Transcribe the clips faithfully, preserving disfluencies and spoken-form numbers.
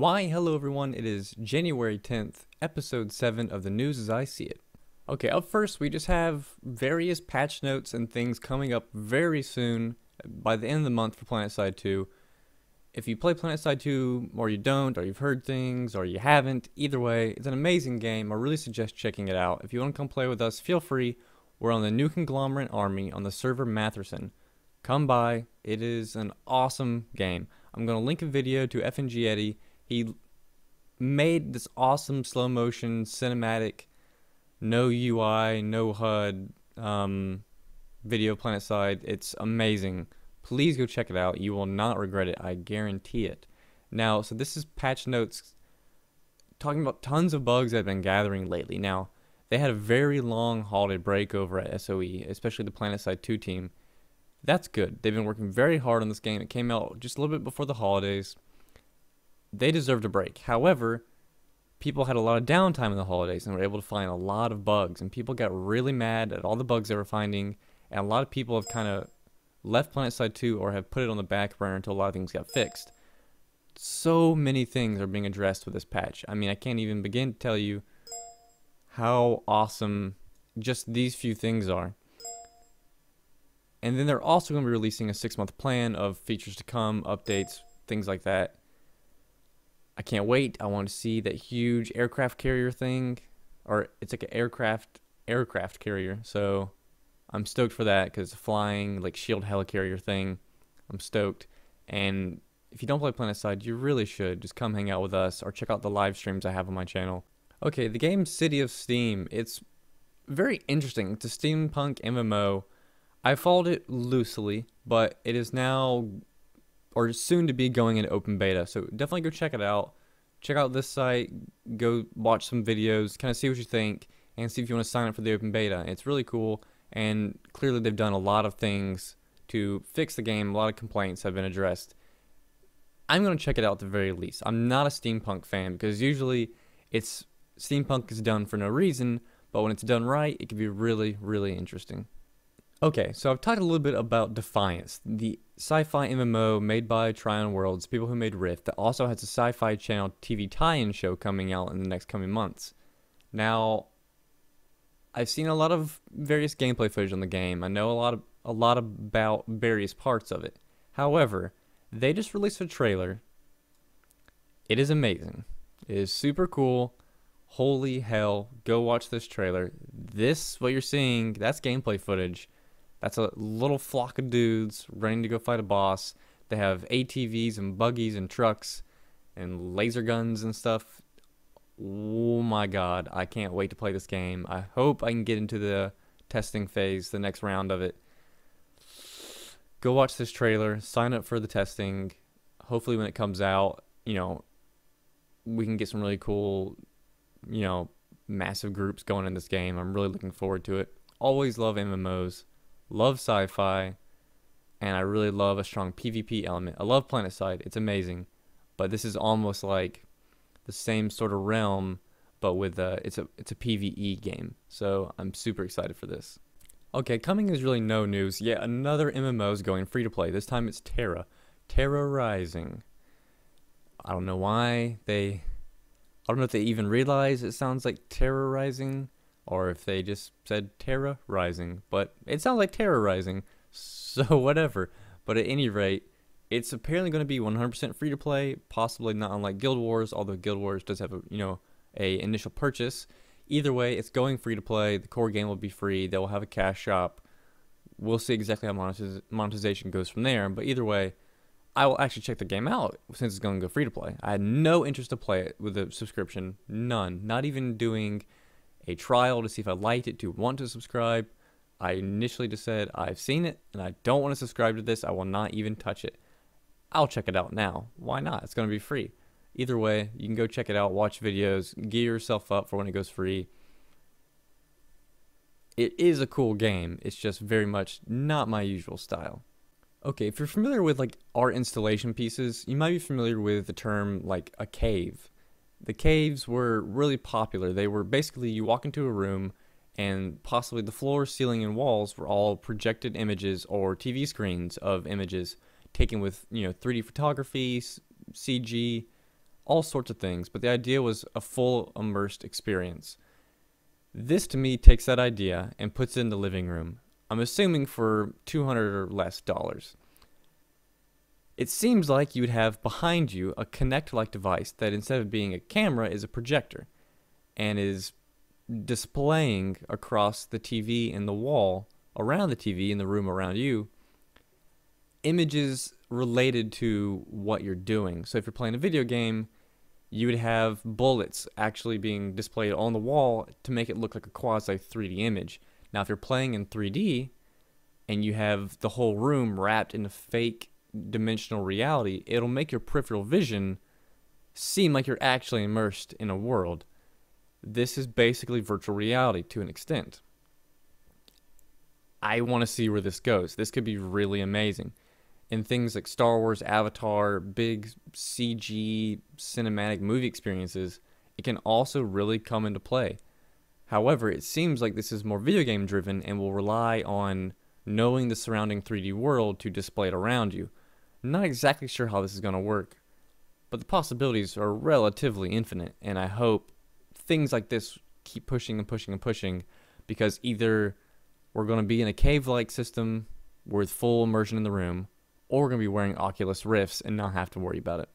Why, hello everyone, it is January tenth, episode seven of the news as I see it. Okay, up first we just have various patch notes and things coming up very soon, by the end of the month for Planetside two. If you play Planetside two, or you don't, or you've heard things, or you haven't, either way, it's an amazing game. I really suggest checking it out. If you want to come play with us, feel free. We're on the New Conglomerate Army on the server Matherson. Come by, it is an awesome game. I'm going to link a video to F N G Eddie. He made this awesome slow motion cinematic, no U I, no H U D um, video Planetside. It's amazing. Please go check it out. You will not regret it. I guarantee it. Now, so this is patch notes talking about tons of bugs that have been gathering lately. Now, they had a very long holiday break over at S O E, especially the Planetside two team. That's good. They've been working very hard on this game. It came out just a little bit before the holidays. They deserved a break. However, people had a lot of downtime in the holidays and were able to find a lot of bugs. And people got really mad at all the bugs they were finding. And a lot of people have kind of left Planetside two or have put it on the back burner until a lot of things got fixed. So many things are being addressed with this patch. I mean, I can't even begin to tell you how awesome just these few things are. And then they're also going to be releasing a six-month plan of features to come, updates, things like that. I can't wait. I want to see that huge aircraft carrier thing, or it's like an aircraft aircraft carrier. So I'm stoked for that because it's a flying like shield helicarrier thing. I'm stoked. And if you don't play Planetside, you really should. Just come hang out with us or check out the live streams I have on my channel. Okay, the game City of Steam. It's very interesting. It's a steampunk M M O. I followed it loosely, but it is now, or soon to be, going into open beta. So definitely go check it out. Check out this site, go watch some videos, kind of see what you think, and see if you want to sign up for the open beta. It's really cool, and clearly they've done a lot of things to fix the game. A lot of complaints have been addressed. I'm going to check it out at the very least. I'm not a steampunk fan, because usually it's steampunk is done for no reason, but when it's done right, it can be really, really interesting. Okay, so I've talked a little bit about Defiance, the sci-fi M M O made by Trion Worlds, people who made Rift, that also has a sci-fi channel T V tie-in show coming out in the next coming months. Now, I've seen a lot of various gameplay footage on the game. I know a lot of, a lot about various parts of it. However, they just released a trailer. It is amazing. It is super cool. Holy hell! Go watch this trailer. This, what you're seeing, that's gameplay footage. That's a little flock of dudes running to go fight a boss. They have A T Vs and buggies and trucks and laser guns and stuff. Oh my god, I can't wait to play this game. I hope I can get into the testing phase, the next round of it. Go watch this trailer, sign up for the testing. Hopefully when it comes out, you know, we can get some really cool, you know, massive groups going in this game. I'm really looking forward to it. Always love M M Os. Love sci-fi, and I really love a strong PvP element. I love Planetside, it's amazing, but this is almost like the same sort of realm, but with a, it's a it's a PvE game, so I'm super excited for this. Okay, coming is really no news. Yeah, another M M O is going free-to-play. This time it's TERA. TERA Rising. I don't know why they... I don't know if they even realize it sounds like TERA Rising, or if they just said TERA Rising, but it sounds like TERA Rising, so whatever. But at any rate, it's apparently going to be one hundred percent free to play, possibly not unlike Guild Wars, although Guild Wars does have a, you know, a initial purchase. Either way, it's going free to play. The core game will be free. They will have a cash shop. We'll see exactly how monetiz monetization goes from there, but either way, I will actually check the game out since it's going to go free to play. I had no interest to play it with a subscription, none. Not even doing a trial to see if I liked it, to want to subscribe. I initially just said, I've seen it and I don't want to subscribe to this. I will not even touch it. I'll check it out now. Why not? It's going to be free. Either way, you can go check it out, watch videos, gear yourself up for when it goes free. It is a cool game. It's just very much not my usual style. Okay, if you're familiar with like art installation pieces, you might be familiar with the term like a cave. The caves were really popular. They were basically, you walk into a room and possibly the floor, ceiling, and walls were all projected images or T V screens of images taken with, you know, three D photography, C G, all sorts of things, but the idea was a full immersed experience. This to me takes that idea and puts it in the living room, I'm assuming for two hundred or less dollars. It seems like you'd have behind you a Kinect-like device that instead of being a camera is a projector and is displaying across the T V and the wall around the T V in the room around you images related to what you're doing. So if you're playing a video game, you would have bullets actually being displayed on the wall to make it look like a quasi three D image. Now if you're playing in three D and you have the whole room wrapped in a fake dimensional reality, it'll make your peripheral vision seem like you're actually immersed in a world. This is basically virtual reality to an extent. I want to see where this goes. This could be really amazing. In things like Star Wars, Avatar, big C G cinematic movie experiences, it can also really come into play. However, it seems like this is more video game driven and will rely on knowing the surrounding three D world to display it around you. I'm not exactly sure how this is going to work, but the possibilities are relatively infinite, and I hope things like this keep pushing and pushing and pushing, because either we're going to be in a cave-like system with full immersion in the room, or we're going to be wearing Oculus Rifts and not have to worry about it.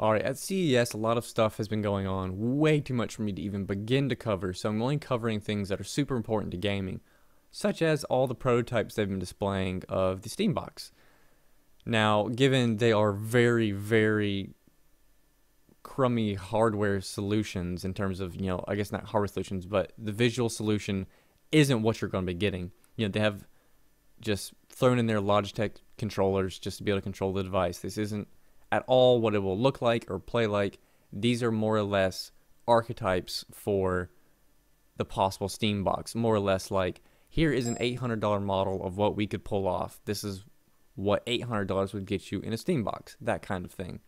Alright, at C E S a lot of stuff has been going on, way too much for me to even begin to cover, so I'm only covering things that are super important to gaming, such as all the prototypes they've been displaying of the Steam Box. Now, given they are very, very crummy hardware solutions in terms of, you know, I guess not hardware solutions, but the visual solution isn't what you're going to be getting. You know, they have just thrown in their Logitech controllers just to be able to control the device. This isn't at all what it will look like or play like. These are more or less archetypes for the possible Steam Box, more or less like, here is an eight hundred dollar model of what we could pull off. This is what eight hundred dollars would get you in a Steam Box, that kind of thing.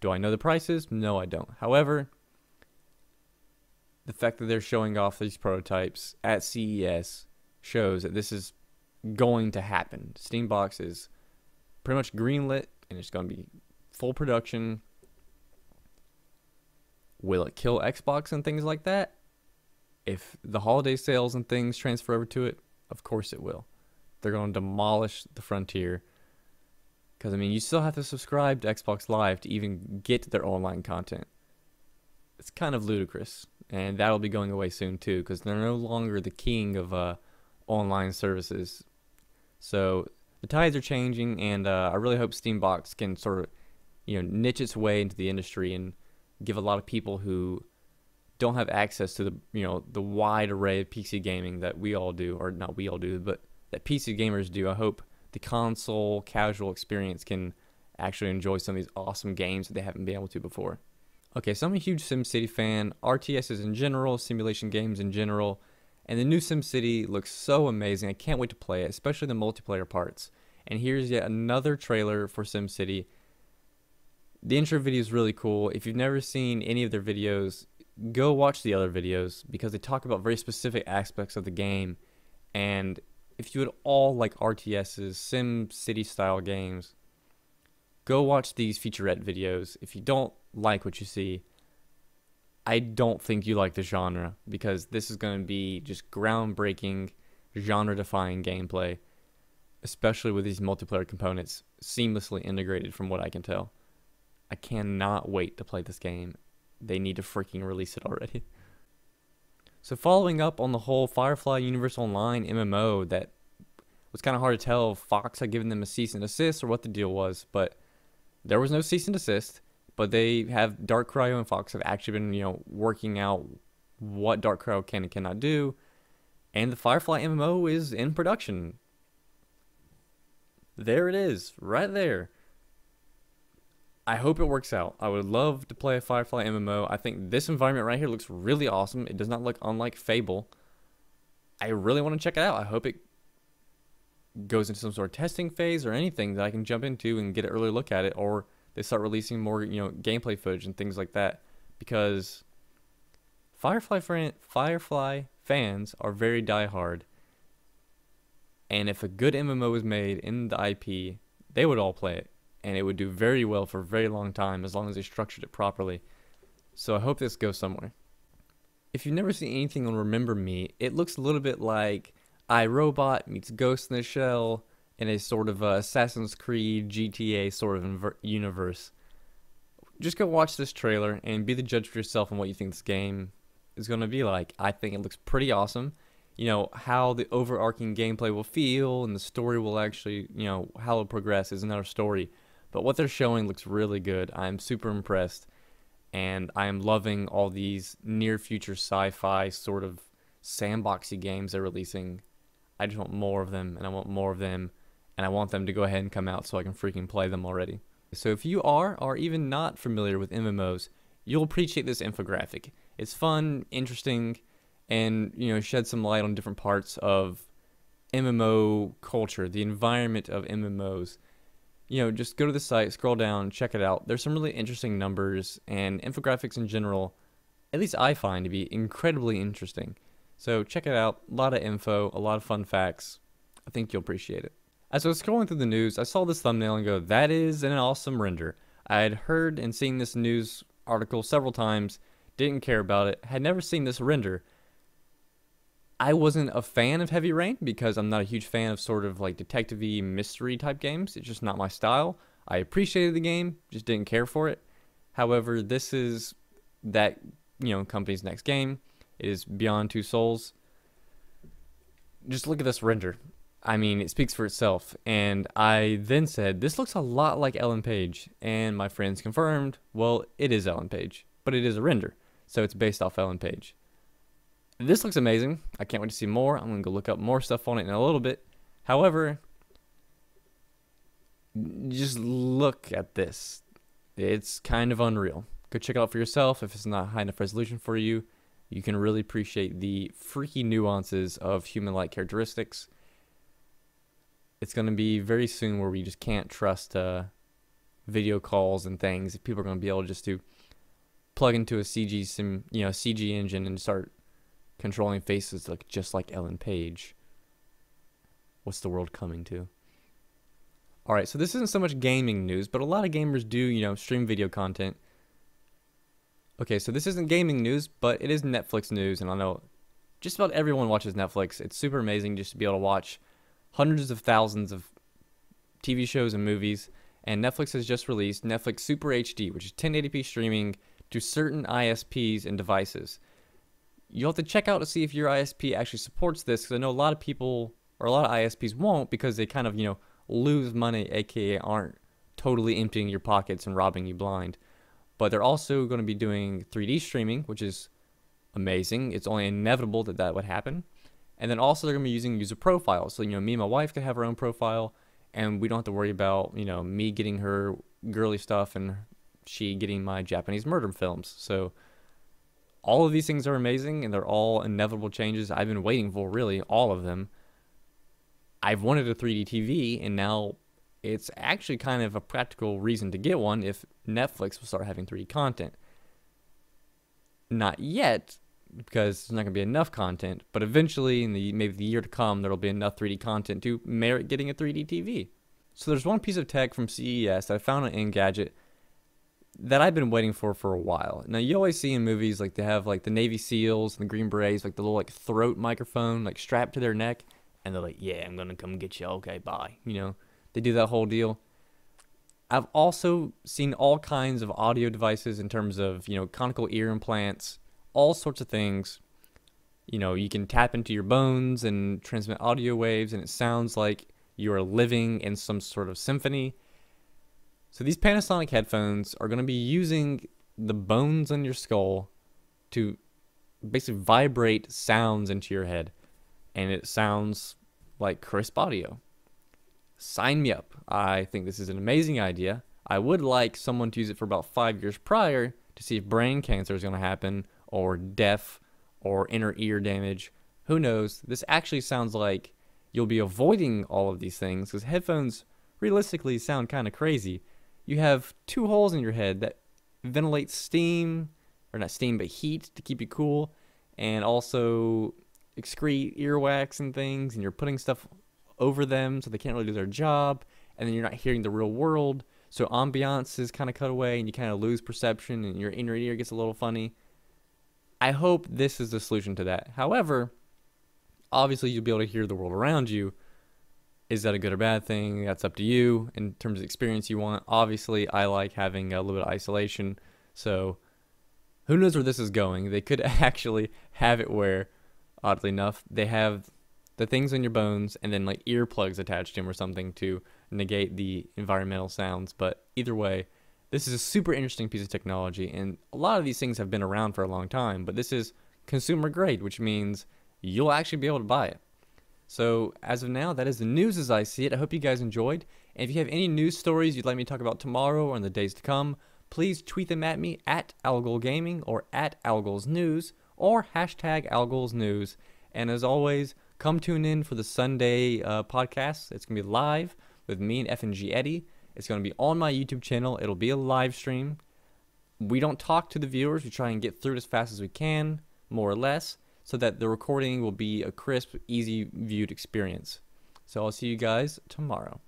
Do I know the prices? No, I don't. However, the fact that they're showing off these prototypes at C E S shows that this is going to happen. Steam Box is pretty much greenlit, and it's going to be full production. Will it kill Xbox and things like that? If the holiday sales and things transfer over to it, of course it will. They're going to demolish the frontier. Because, I mean, you still have to subscribe to Xbox Live to even get their online content. It's kind of ludicrous. And that'll be going away soon, too, because they're no longer the king of uh, online services. So the tides are changing, and uh, I really hope Steambox can sort of, you know, niche its way into the industry and give a lot of people who don't have access to the, you know, the wide array of P C gaming that we all do, or not we all do, but that P C gamers do. I hope the console casual experience can actually enjoy some of these awesome games that they haven't been able to before. Okay, so I'm a huge SimCity fan, R T Ss in general, simulation games in general, and the new SimCity looks so amazing. I can't wait to play it, especially the multiplayer parts. And here's yet another trailer for SimCity. The intro video is really cool. If you've never seen any of their videos, go watch the other videos, because they talk about very specific aspects of the game. And if you at all like R T Ss, Sim City style games, go watch these featurette videos. If you don't like what you see, I don't think you like the genre, because this is going to be just groundbreaking, genre defying gameplay, especially with these multiplayer components seamlessly integrated from what I can tell. I cannot wait to play this game. They need to freaking release it already. So following up on the whole Firefly Universe Online M M O that was kind of hard to tell if Fox had given them a cease and desist or what the deal was, but there was no cease and desist, but they have, Dark Cryo and Fox have actually been, you know, working out what Dark Cryo can and cannot do, and the Firefly M M O is in production. There it is, right there. I hope it works out. I would love to play a Firefly M M O. I think this environment right here looks really awesome. It does not look unlike Fable. I really want to check it out. I hope it goes into some sort of testing phase or anything that I can jump into and get an early look at it, or they start releasing more, you know, gameplay footage and things like that, because Firefly fan, Firefly fans are very diehard, and if a good M M O is made in the I P, they would all play it. and it would do very well for a very long time as long as they structured it properly. So I hope this goes somewhere. If you've never seen anything on Remember Me, it looks a little bit like iRobot meets Ghost in the Shell in a sort of a Assassin's Creed, G T A sort of universe. Just go watch this trailer and be the judge for yourself on what you think this game is going to be like. I think it looks pretty awesome. You know, how the overarching gameplay will feel and the story will actually, you know, how it'll progress is another story. But what they're showing looks really good. I'm super impressed. And I am loving all these near future sci-fi sort of sandboxy games they're releasing. I just want more of them, and I want more of them, and I want them to go ahead and come out so I can freaking play them already. So if you are, or even not familiar with M M Os, you'll appreciate this infographic. It's fun, interesting, and, you know, shed some light on different parts of M M O culture, the environment of M M Os. You know, just go to the site, scroll down, check it out. There's some really interesting numbers, and infographics in general, at least I find to be incredibly interesting. So check it out. A lot of info, a lot of fun facts. I think you'll appreciate it. As I was scrolling through the news, I saw this thumbnail and go, that is an awesome render. I had heard and seen this news article several times, didn't care about it, had never seen this render. I wasn't a fan of Heavy Rain because I'm not a huge fan of sort of like detective-y mystery type games. It's just not my style. I appreciated the game, just didn't care for it. However, this is that, you know, company's next game. It is Beyond Two Souls. Just look at this render. I mean, it speaks for itself. And I then said, this looks a lot like Ellen Page. And my friends confirmed, well, it is Ellen Page, but it is a render. So it's based off Ellen Page. This looks amazing. I can't wait to see more. I'm going to go look up more stuff on it in a little bit. However, just look at this. It's kind of unreal. Go check it out for yourself. If it's not high enough resolution for you, you can really appreciate the freaky nuances of human-like characteristics. It's going to be very soon where we just can't trust uh, video calls and things. People are going to be able just to plug into a C G sim, you know, C G engine and start controlling faces look just like Ellen Page. What's the world coming to? Alright, so this isn't so much gaming news, but a lot of gamers do, you know, stream video content. Okay, so this isn't gaming news, but it is Netflix news, and I know just about everyone watches Netflix. It's super amazing just to be able to watch hundreds of thousands of T V shows and movies, and Netflix has just released Netflix Super H D, which is ten eighty p streaming to certain I S Ps and devices. You'll have to check out to see if your I S P actually supports this, because I know a lot of people, or a lot of I S Ps won't, because they kind of, you know, lose money, aka aren't totally emptying your pockets and robbing you blind. But they're also going to be doing three D streaming, which is amazing. It's only inevitable that that would happen. And then also they're going to be using user profiles. So, you know, me and my wife can have our own profile, and we don't have to worry about, you know, me getting her girly stuff and she getting my Japanese murder films. So all of these things are amazing, and they're all inevitable changes I've been waiting for, really, all of them. I've wanted a three D T V, and now it's actually kind of a practical reason to get one if Netflix will start having three D content. Not yet, because there's not going to be enough content, but eventually, in the maybe the year to come, there will be enough three D content to merit getting a three D T V. So there's one piece of tech from C E S that I found on Engadget that I've been waiting for for a while. Now, you always see in movies, like, they have, like, the Navy SEALs and the Green Berets, like, the little, like, throat microphone, like, strapped to their neck, and they're like, yeah, I'm gonna come get you, okay, bye, you know? They do that whole deal. I've also seen all kinds of audio devices in terms of, you know, conical ear implants, all sorts of things. You know, you can tap into your bones and transmit audio waves, and it sounds like you're living in some sort of symphony. So these Panasonic headphones are going to be using the bones on your skull to basically vibrate sounds into your head. And it sounds like crisp audio. Sign me up. I think this is an amazing idea. I would like someone to use it for about five years prior to see if brain cancer is going to happen, or deaf, or inner ear damage. Who knows? This actually sounds like you'll be avoiding all of these things, because headphones realistically sound kind of crazy. You have two holes in your head that ventilate steam, or not steam, but heat to keep you cool, and also excrete earwax and things, and you're putting stuff over them so they can't really do their job, and then you're not hearing the real world, So ambiance is kind of cut away, and you kind of lose perception, and your inner ear gets a little funny. I hope this is the solution to that. However, obviously you'll be able to hear the world around you. Is that a good or bad thing? That's up to you in terms of experience you want. Obviously, I like having a little bit of isolation. So who knows where this is going? They could actually have it where, oddly enough, they have the things on your bones and then like earplugs attached to them or something to negate the environmental sounds. But either way, this is a super interesting piece of technology, and a lot of these things have been around for a long time, but this is consumer grade, which means you'll actually be able to buy it. So as of now, that is the news as I see it. I hope you guys enjoyed, and if you have any news stories you'd like me to talk about tomorrow or in the days to come, please tweet them at me at Algol Gaming or at Algol's News or hashtag Algol's News. And as always, come tune in for the Sunday uh, podcast. It's going to be live with me and F N G Eddie. It's going to be on my YouTube channel. It'll be a live stream. We don't talk to the viewers. We try and get through it as fast as we can, more or less, so that the recording will be a crisp, easy-viewed experience. So I'll see you guys tomorrow.